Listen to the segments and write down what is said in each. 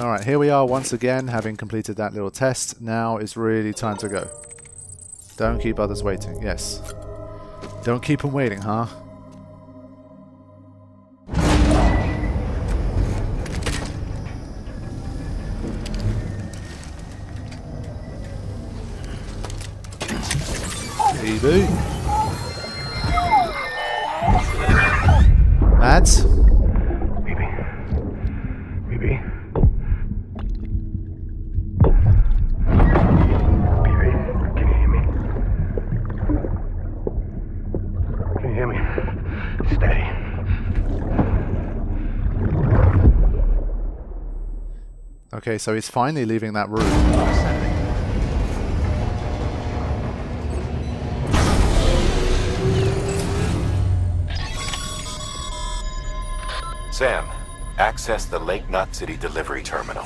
Alright, here we are once again, having completed that little test. Now it's really time to go. Don't keep others waiting. Yes. Don't keep them waiting, huh? Baby. Mads? Maybe. Maybe. Can you hear me? Steady. Okay, so he's finally leaving that room. Sam, access the Lake Knot City delivery terminal.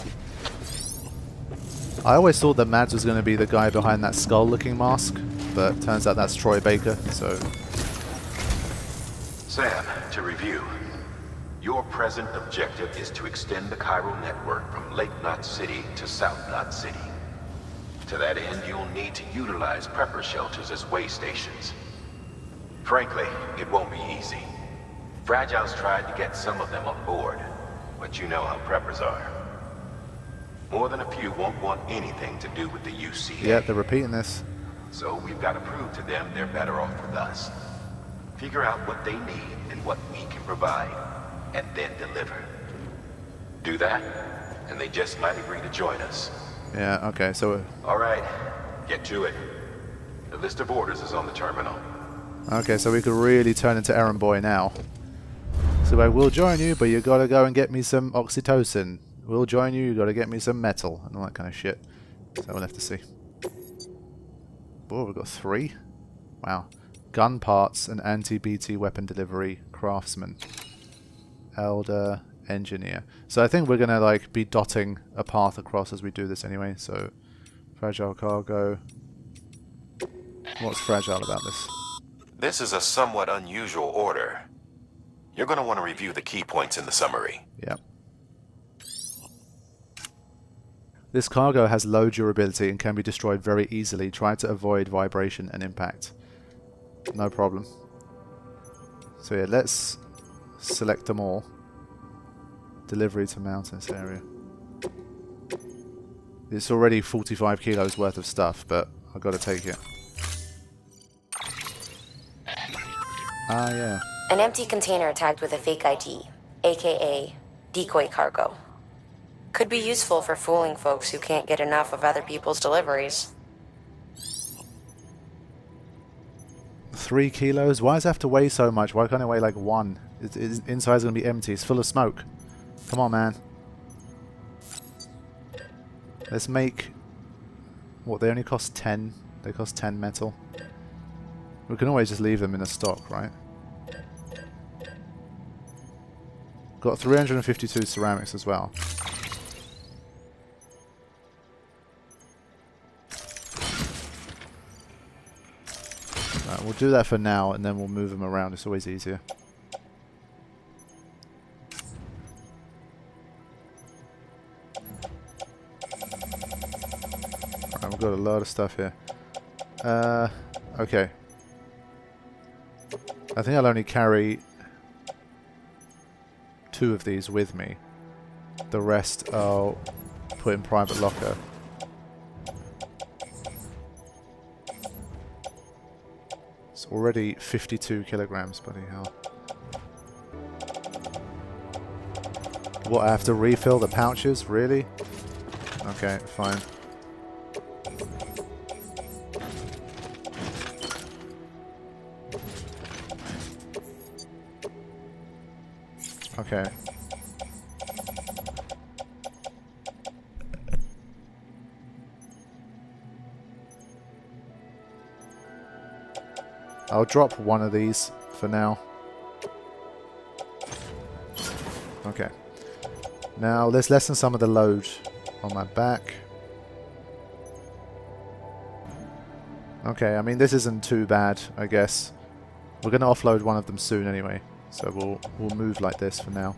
I always thought that Mads was going to be the guy behind that skull-looking mask, but turns out that's Troy Baker, so... Sam, to review. Your present objective is to extend the chiral network from Lake Knot City to South Knot City. To that end, you'll need to utilize prepper shelters as way stations. Frankly, it won't be easy. Fragile's tried to get some of them on board, but you know how preppers are. More than a few won't want anything to do with the UCA. Yeah, they're repeating this. So we've got to prove to them they're better off with us. Figure out what they need and what we can provide, and then deliver. Do that, and they just might agree to join us. Yeah, okay, so... Alright, get to it. The list of orders is on the terminal. Okay, so we could really turn into errand boy now. So I will join you, but you gotta go and get me some oxytocin. We'll join you gotta get me some metal and all that kind of shit. So we'll have to see. Oh, we've got 3. Wow. Gun parts and anti-BT weapon delivery, craftsman, elder, engineer. So I think we're gonna like be dotting a path across as we do this anyway. So fragile cargo. What's fragile about this? This is a somewhat unusual order. You're going to want to review the key points in the summary. Yep. This cargo has low durability and can be destroyed very easily. Try to avoid vibration and impact. No problem. So yeah, let's select them all. Delivery to mountainous area. It's already 45 kilos worth of stuff, but I've got to take it. Ah, yeah. An empty container tagged with a fake ID, aka decoy cargo. Could be useful for fooling folks who can't get enough of other people's deliveries. 3 kilos? Why does it have to weigh so much? Why can't it weigh like 1? It's inside's going to be empty. It's full of smoke. Come on, man. Let's make... What, they only cost 10? They cost 10 metal. We can always just leave them in a stock, right? Got 352 ceramics as well. Right, we'll do that for now and then we'll move them around. It's always easier. Right, we've got a lot of stuff here. Okay. I think I'll only carry 2 of these with me. The rest I'll put in private locker. It's already 52 kilograms, bloody hell. What, I have to refill the pouches? Really? Okay, fine. Okay. I'll drop 1 of these for now. Okay. Now let's lessen some of the load on my back. Okay, I mean this isn't too bad, I guess. We're going to offload 1 of them soon anyway. So we'll move like this for now.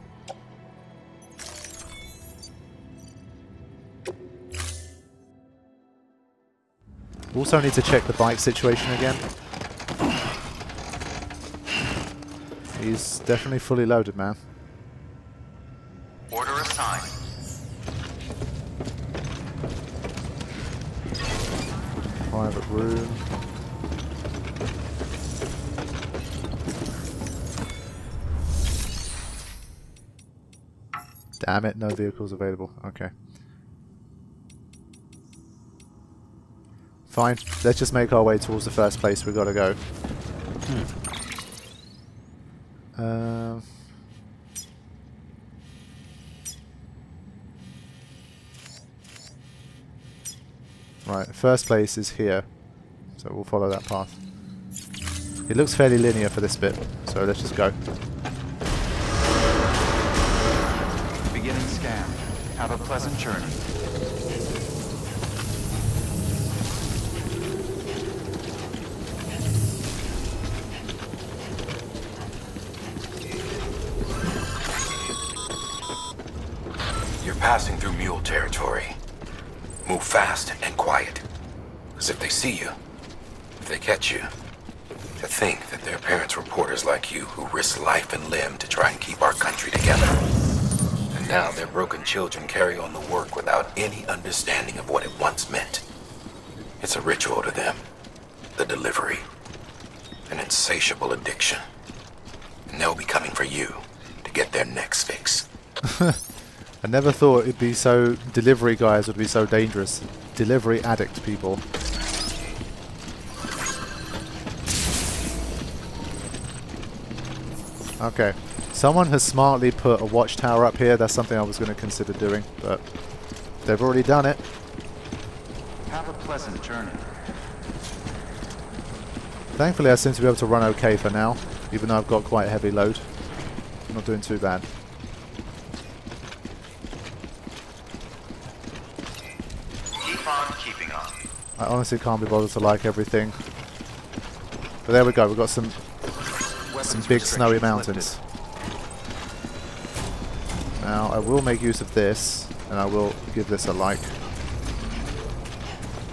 Also need to check the bike situation again. He's definitely fully loaded, man. Order assigned. Private room. Damn it, no vehicles available. Okay. Fine, let's just make our way towards the first place we gotta go. Right, first place is here, so we'll follow that path. It looks fairly linear for this bit, so let's just go. Beginning scan. Have a pleasant journey. Passing through mule territory. Move fast and quiet. Because if they see you, if they catch you, to think that their parents were porters like you who risked life and limb to try and keep our country together. And now their broken children carry on the work without any understanding of what it once meant. It's a ritual to them. The delivery. An insatiable addiction. And they'll be coming for you to get their next fix. I never thought it'd be so... delivery guys would be so dangerous. Delivery addict people. Okay. Someone has smartly put a watchtower up here. That's something I was going to consider doing, but they've already done it. Have a pleasant journey. Thankfully I seem to be able to run okay for now, even though I've got quite a heavy load. I'm not doing too bad. I honestly can't be bothered to like everything. But there we go, we've got some big snowy mountains. Now I will make use of this, and I will give this a like.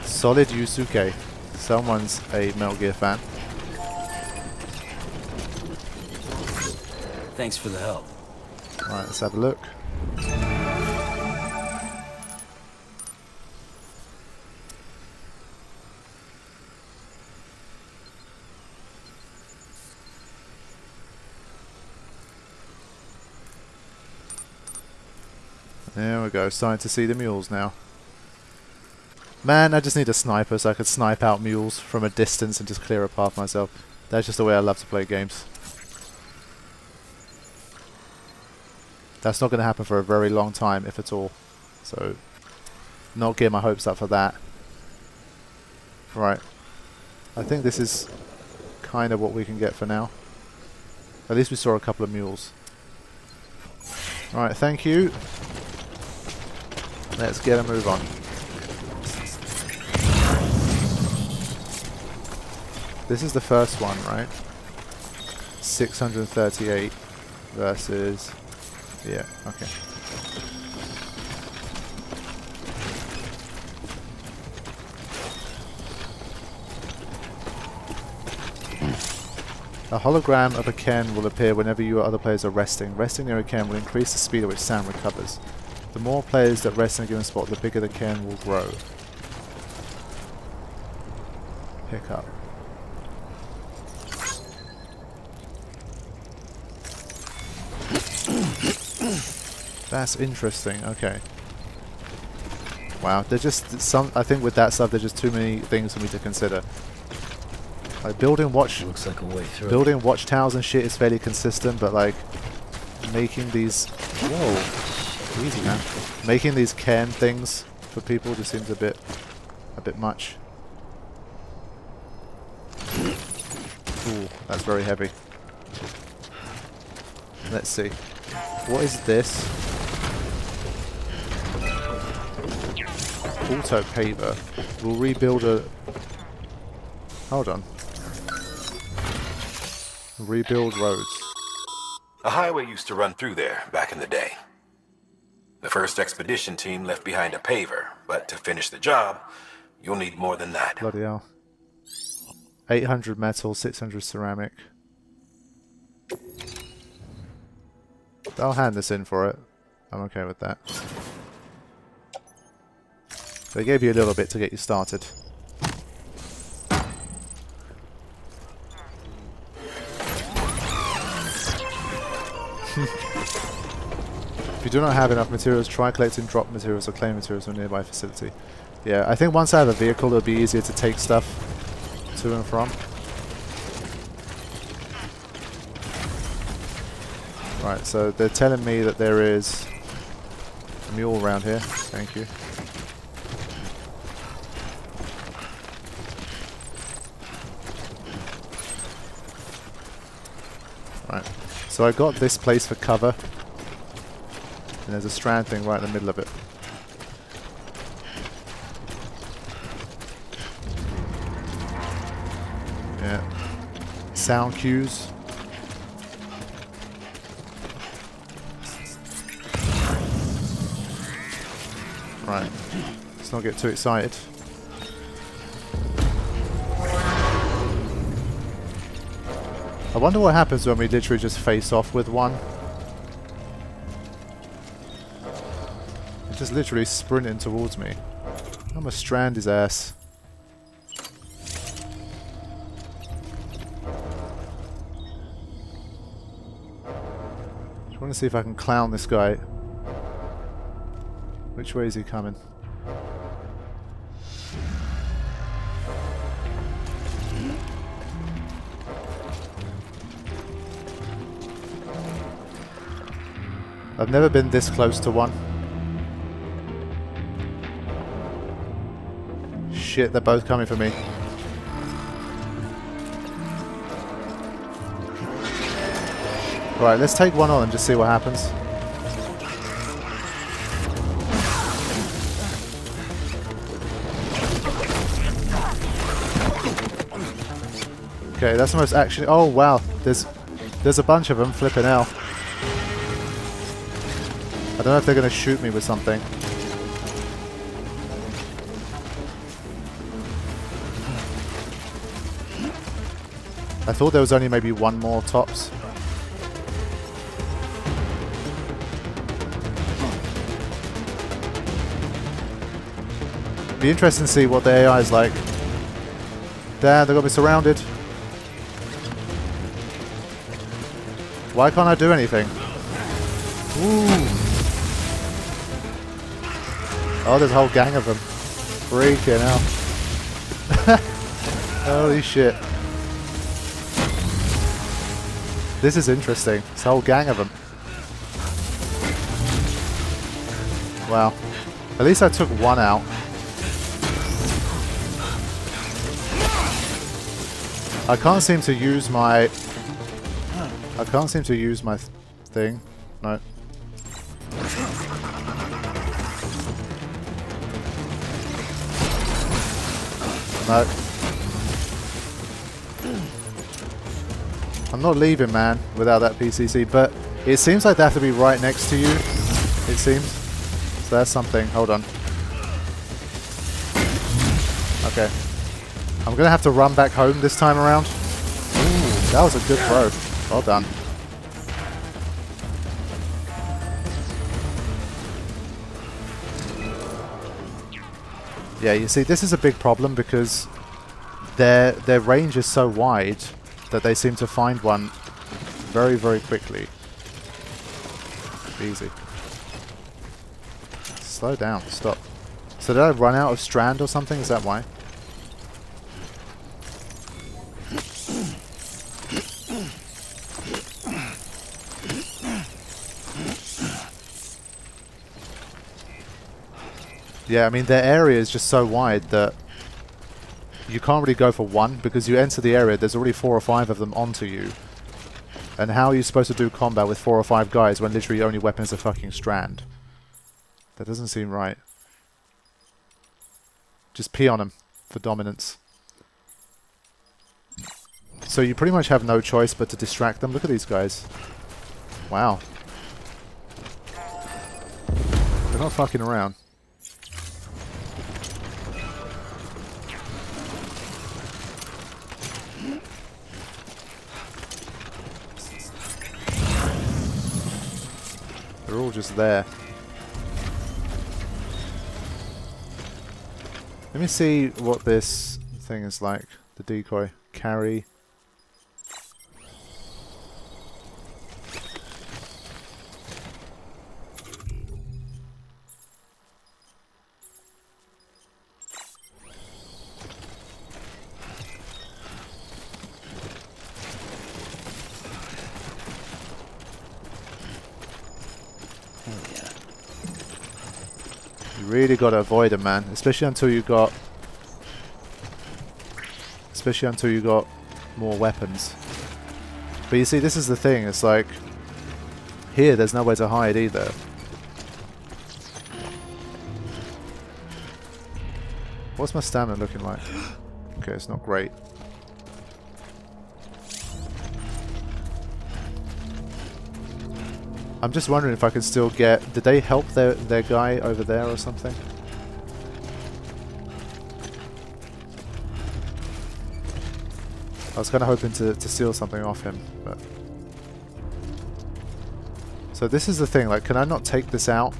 Solid Yusuke. Someone's a Metal Gear fan. Thanks for the help. Alright, let's have a look. There we go, starting to see the mules now. Man, I just need a sniper so I could snipe out mules from a distance and just clear a path myself. That's just the way I love to play games. That's not going to happen for a very long time, if at all. So, not getting my hopes up for that. Right. I think this is kind of what we can get for now. At least we saw a couple of mules. Right, thank you. Let's get a move on. This is the first one, right? 638 versus... yeah, okay. A hologram of a cairn will appear whenever you or other players are resting. Resting near a cairn will increase the speed at which sand recovers. The more players that rest in a given spot, the bigger the cairn will grow. Pick up. That's interesting, okay. Wow, there's just some... I think with that stuff there's just too many things for me to consider. Like building watchtowers and shit is fairly consistent, but like making these... whoa. Easy, man. Making these cairn things for people just seems a bit much. Ooh, that's very heavy. Let's see. What is this? Auto paver. We'll rebuild a... hold on. Rebuild roads. A highway used to run through there back in the day. The first expedition team left behind a paver, but to finish the job, You'll need more than that. Bloody hell. 800 metal, 600 ceramic. I'll hand this in for it. I'm okay with that. They gave you a little bit to get you started. If you do not have enough materials, try collecting drop materials or claim materials from a nearby facility. Yeah, I think once I have a vehicle, it'll be easier to take stuff to and from. Right, so they're telling me that there is a mule around here. Thank you. Right, so I got this place for cover. And there's a strand thing right in the middle of it. Yeah. Sound cues. Right, let's not get too excited. I wonder what happens when we literally just face off with one. It's just literally sprinting towards me. I'm gonna strand his ass. Just wanna see if I can clown this guy. Which way is he coming? I've never been this close to one. Shit, they're both coming for me. Right, let's take one on and just see what happens. Okay, that's the most action. Oh wow, there's a bunch of them flipping out. I don't know if they're gonna shoot me with something. I thought there was only maybe one more tops. Be interesting to see what the AI is like. Damn, they got me surrounded. Why can't I do anything? Ooh. Oh, there's a whole gang of them. Freaking out. Holy shit. This is interesting. It's a whole gang of them. Wow. At least I took one out. I can't seem to use my... I can't seem to use my thing. No. No. I'm not leaving, man, without that PCC, but it seems like they have to be right next to you. It seems. So that's something. Hold on. Okay. I'm going to have to run back home this time around. Ooh, that was a good throw. Well done. Yeah, you see, this is a big problem because their range is so wide that they seem to find one very, very quickly. Easy. Slow down. Stop. So did I run out of strand or something? Is that why? Yeah, I mean, their area is just so wide that you can't really go for one, because you enter the area, there's already 4 or 5 of them onto you. And how are you supposed to do combat with 4 or 5 guys when literally your only weapon is a fucking strand? That doesn't seem right. Just pee on them for dominance. So you pretty much have no choice but to distract them. Look at these guys. Wow. They're not fucking around. They're all just there. Let me see what this thing is like. The decoy. Carry. Really got to avoid them, man. Especially until you got more weapons. But you see, this is the thing. It's like here, there's nowhere to hide either. What's my stamina looking like? Okay, it's not great. I'm just wondering if I can still get... Did they help their guy over there or something? I was kind of hoping to steal something off him, but... So this is the thing, like, can I not take this out?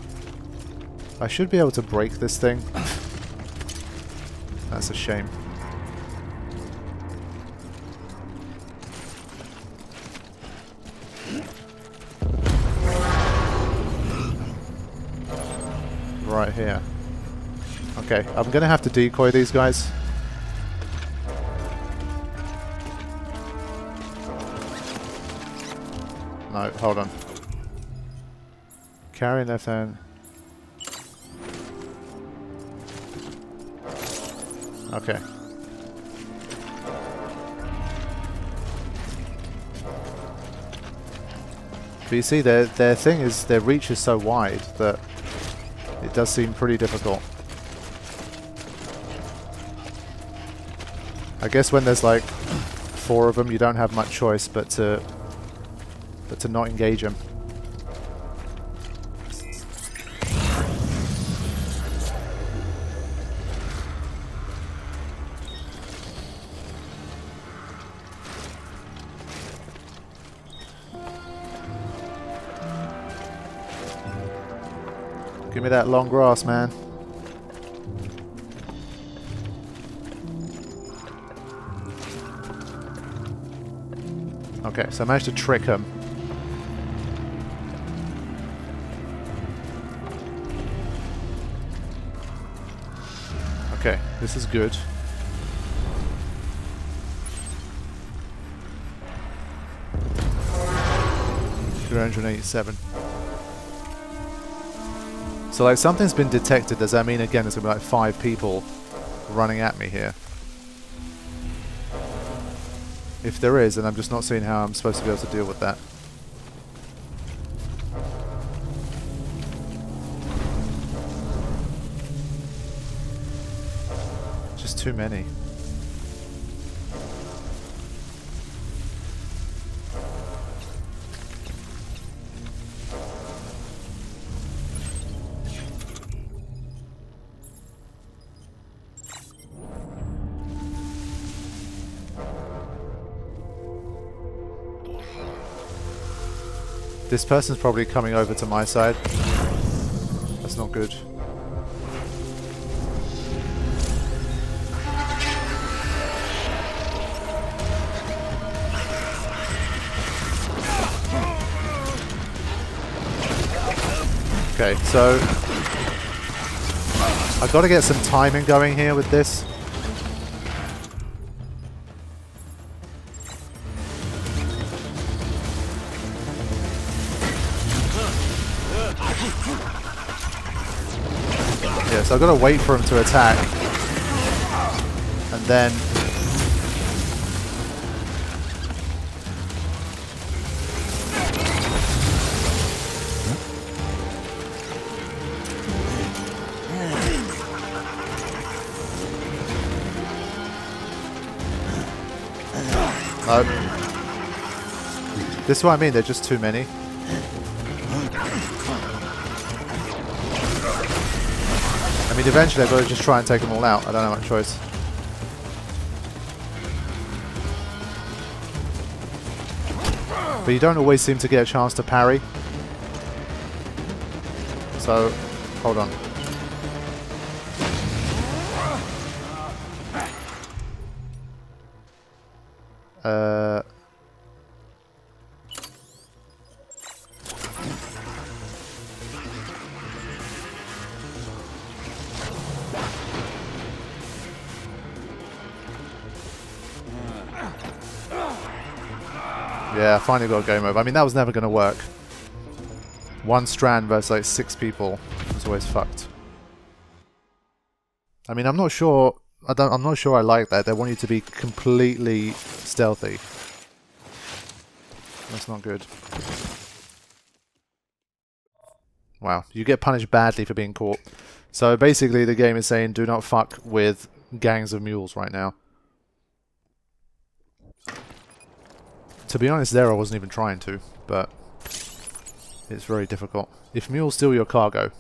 I should be able to break this thing. That's a shame. Right here. Okay, I'm gonna have to decoy these guys. No, hold on. Carry left hand. Okay. But you see, their thing is, their reach is so wide that it does seem pretty difficult. I guess when there's like 4 of them, you don't have much choice but to not engage them. Give me that long grass, man. Okay, so I managed to trick him. Okay, this is good. $387. So like something's been detected. Does that mean again there's gonna be like 5 people running at me here? If there is, and I'm just not seeing how I'm supposed to be able to deal with that. Just too many. This person's probably coming over to my side. That's not good. Okay, so I've got to get some timing going here with this. I've got to wait for him to attack, and then... No. This is what I mean, they're just too many. I mean, eventually I've got to just try and take them all out. I don't have much choice. But you don't always seem to get a chance to parry. so hold on. Yeah, I finally got a game over. I mean, that was never going to work. One strand versus like 6 people was always fucked. I mean, I'm not sure I like that. They want you to be completely stealthy. That's not good. Wow, you get punished badly for being caught. So basically the game is saying do not fuck with gangs of mules right now. To be honest there, I wasn't even trying to, but it's very difficult. If mules steal your cargo,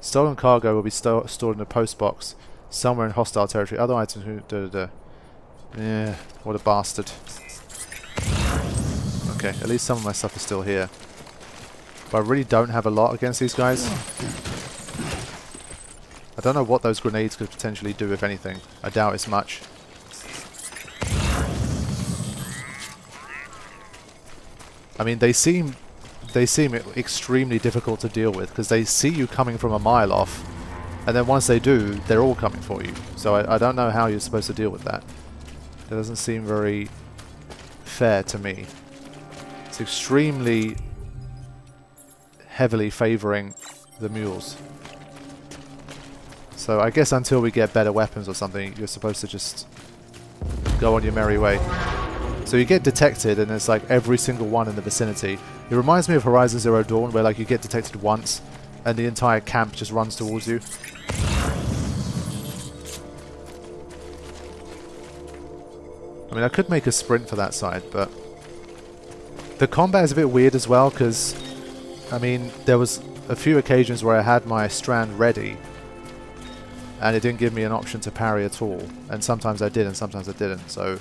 stolen cargo will be stored in a post box somewhere in hostile territory. Other items who... Yeah, what a bastard. Okay, at least some of my stuff is still here. But I really don't have a lot against these guys. I don't know what those grenades could potentially do, if anything. I doubt it's much. I mean, they seem extremely difficult to deal with, because they see you coming from a mile off, and then once they do, they're all coming for you. So I don't know how you're supposed to deal with that. That doesn't seem very fair to me. It's extremely heavily favouring the mules. So I guess until we get better weapons or something, you're supposed to just go on your merry way. So you get detected, and it's like every single one in the vicinity. It reminds me of Horizon Zero Dawn, where like you get detected once, and the entire camp just runs towards you. I mean, I could make a sprint for that side, but the combat is a bit weird as well, because I mean, there was a few occasions where I had my strand ready, and it didn't give me an option to parry at all. And sometimes I did, and sometimes I didn't. So.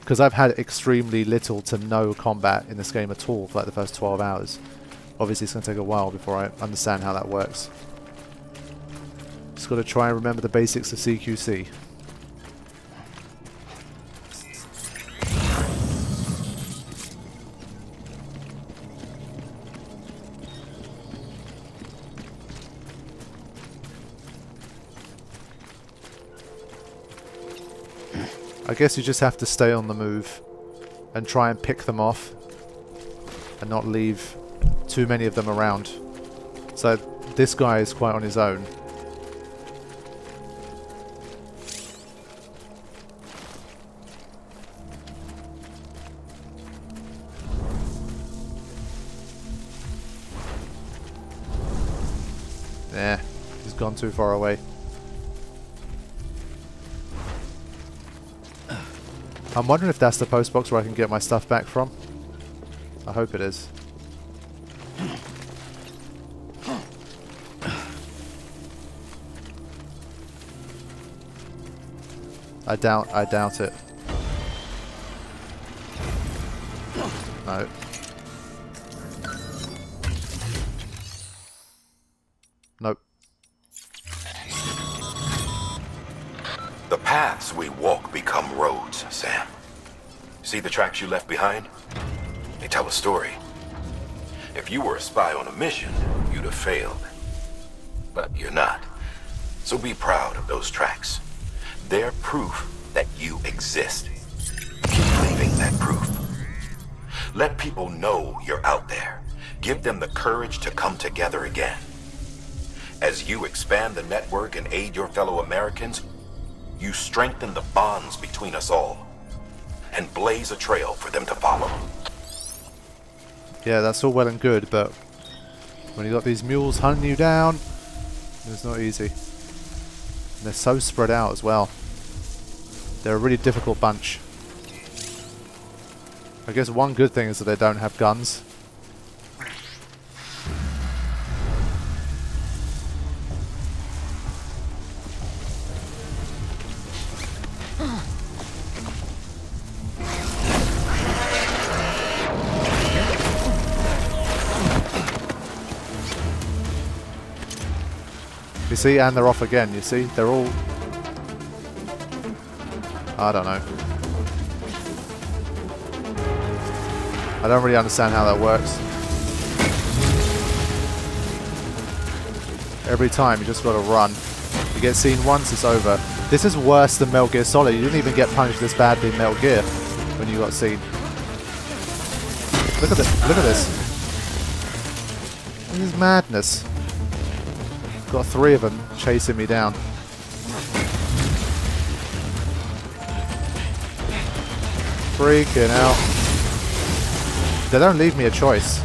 Because I've had extremely little to no combat in this game at all for like the first 12 hours. Obviously it's going to take a while before I understand how that works. Just got to try and remember the basics of CQC. I guess you just have to stay on the move and try and pick them off and not leave too many of them around. So this guy is quite on his own. Nah, he's gone too far away. I'm wondering if that's the post box where I can get my stuff back from. I hope it is. I doubt it. No. Nope. The paths we walk become roads, Sam. See the tracks you left behind? They tell a story. If you were a spy on a mission, you'd have failed. But you're not. So be proud of those tracks. They're proof that you exist. Keep leaving that proof. Let people know you're out there. Give them the courage to come together again. As you expand the network and aid your fellow Americans, you strengthen the bonds between us all and blaze a trail for them to follow. Yeah, that's all well and good, but when you got these mules hunting you down, it's not easy. And they're so spread out as well. They're a really difficult bunch. I guess one good thing is that they don't have guns. see, and they're off again, you see? They're all... I don't know. I don't really understand how that works. Every time, you just gotta run. You get seen once, it's over. This is worse than Metal Gear Solid. You didn't even get punished this badly in Metal Gear when you got seen. Look at this. Look at this. This is madness. Got three of them chasing me down. Freaking out. They don't leave me a choice.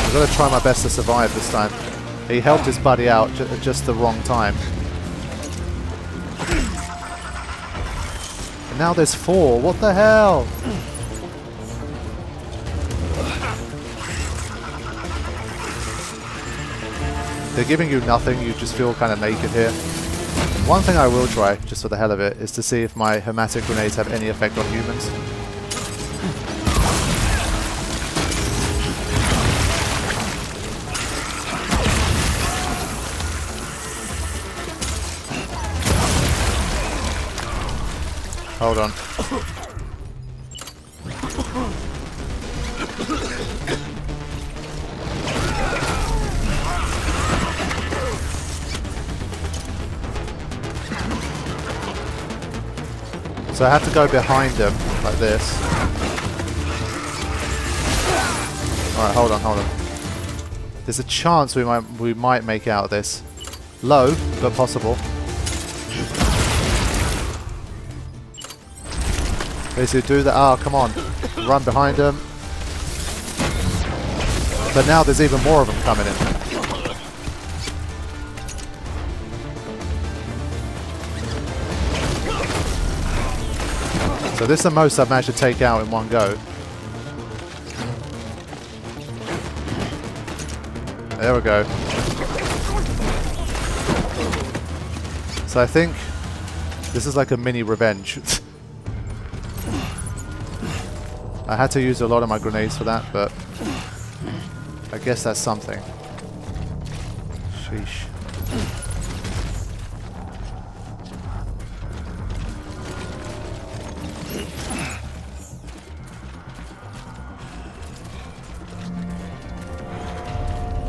I've got to try my best to survive this time. He helped his buddy out at just the wrong time. And now there's four. What the hell? They're giving you nothing. You just feel kind of naked here. One thing I will try, just for the hell of it, is to see if my hermetic grenades have any effect on humans. Hold on. So I have to go behind them, like this. Alright, hold on, hold on. There's a chance we might make out of this. Low, but possible. Basically do that. Ah, oh, come on. Run behind them. But now there's even more of them coming in. So this is the most I've managed to take out in one go. There we go. So I think this is like a mini revenge. I had to use a lot of my grenades for that, but I guess that's something. Sheesh.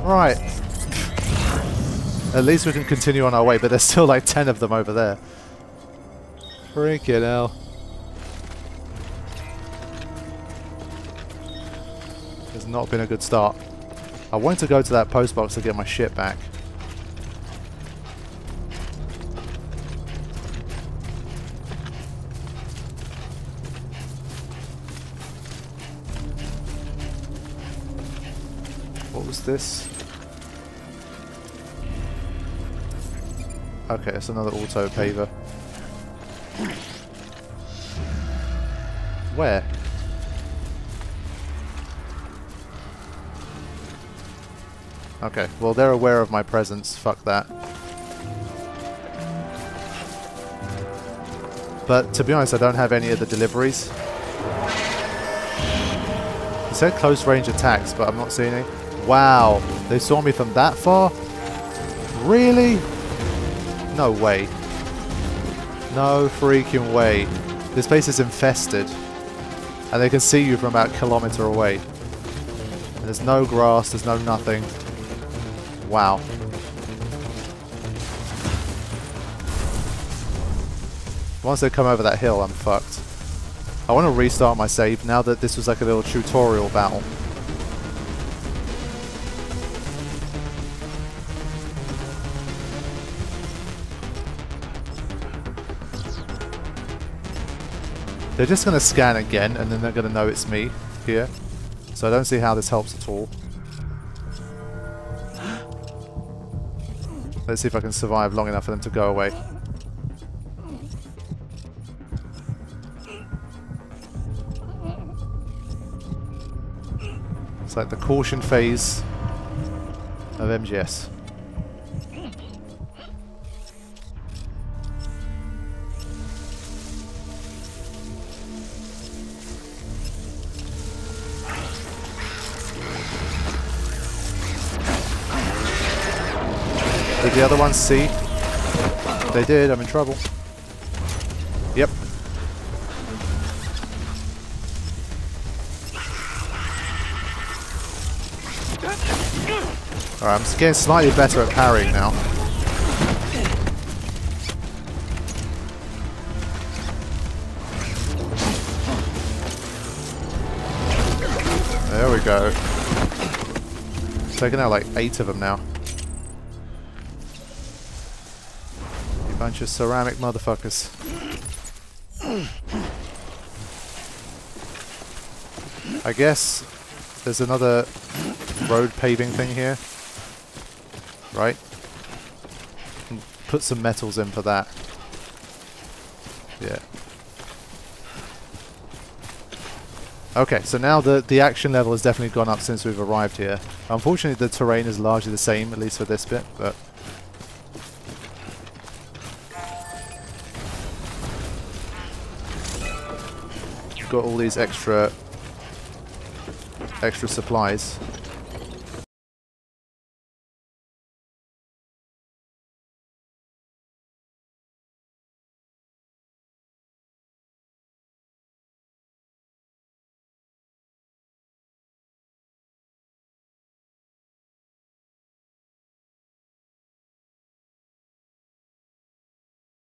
Right. At least we can continue on our way, but there's still like 10 of them over there. Freaking hell. Not been a good start. I wanted to go to that post box to get my shit back. What was this? Okay, it's another auto paver. Where? Okay, well they're aware of my presence, fuck that. But to be honest, I don't have any of the deliveries. It said close range attacks, but I'm not seeing any. Wow, they saw me from that far? Really? No way. No freaking way. This place is infested. And they can see you from about a kilometre away. And there's no grass, there's no nothing. Wow. Once they come over that hill, I'm fucked. I want to restart my save now that this was like a little tutorial battle. They're just going to scan again and then they're going to know it's me here. So I don't see how this helps at all. Let's see if I can survive long enough for them to go away. It's like the caution phase of MGS. Did the other ones see? They did, I'm in trouble. Yep. Alright, I'm getting slightly better at parrying now. There we go. It's taken out like 8 of them now. You bunch of ceramic motherfuckers. I guess there's another road paving thing here. Right? And put some metals in for that. Yeah. Okay, so now the action level has definitely gone up since we've arrived here. Unfortunately, the terrain is largely the same, at least for this bit, but... got all these extra supplies.